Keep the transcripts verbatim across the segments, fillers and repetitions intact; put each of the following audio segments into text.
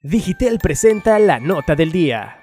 Digitel presenta la nota del día.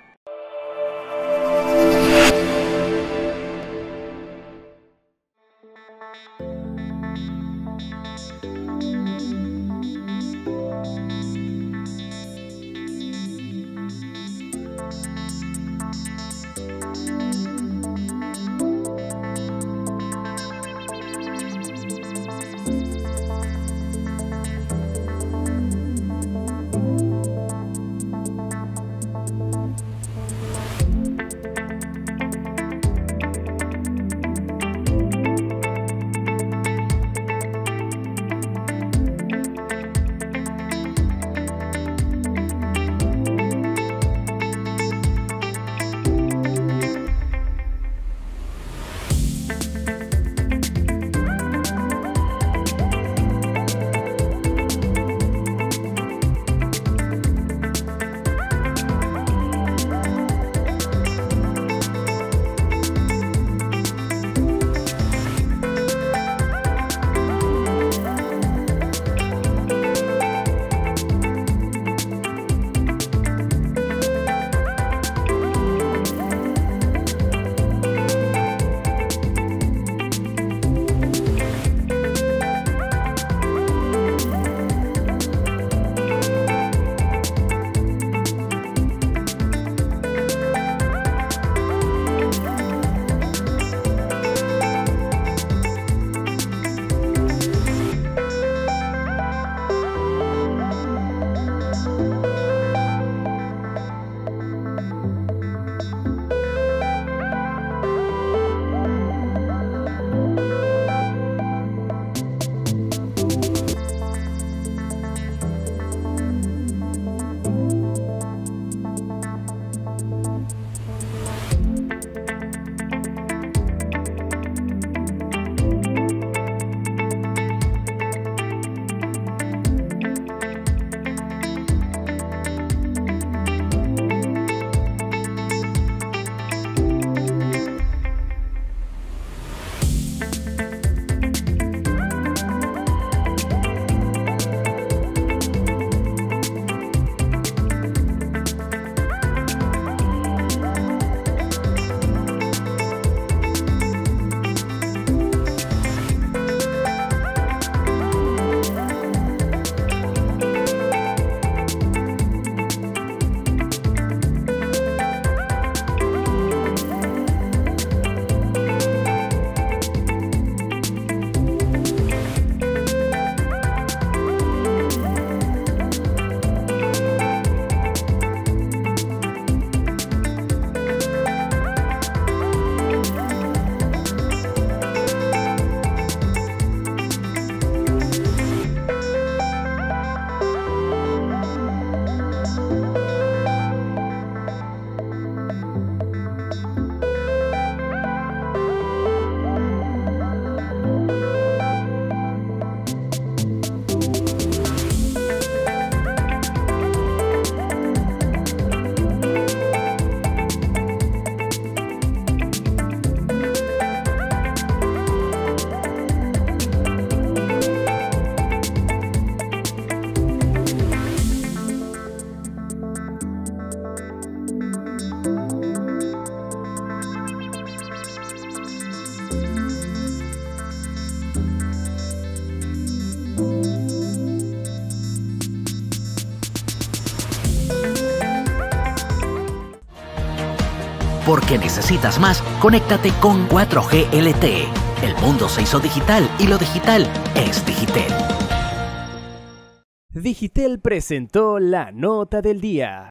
Porque necesitas más, conéctate con cuatro G L T E. El mundo se hizo digital y lo digital es Digitel. Digitel presentó la nota del día.